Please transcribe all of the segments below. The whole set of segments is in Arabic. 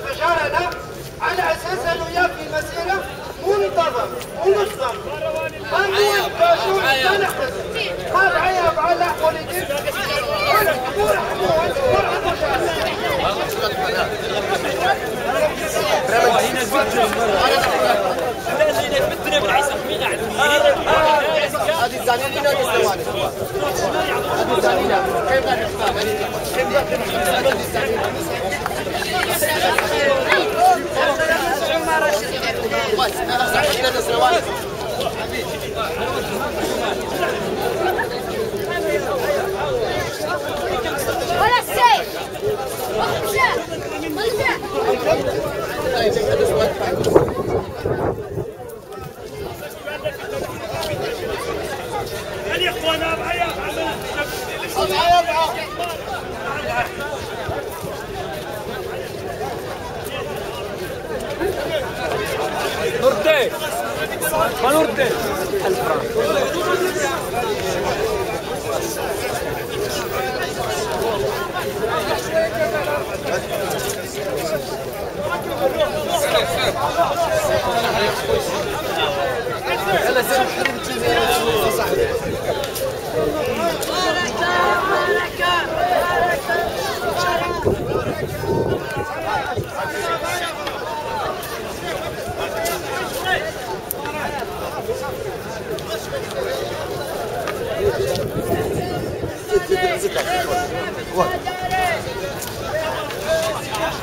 كشف شعرنا على اساس انه يبني مسيره منتظم ومنظم. هنقول باشون تنحس هذا عيب على حوليتين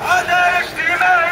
هذا اجتماع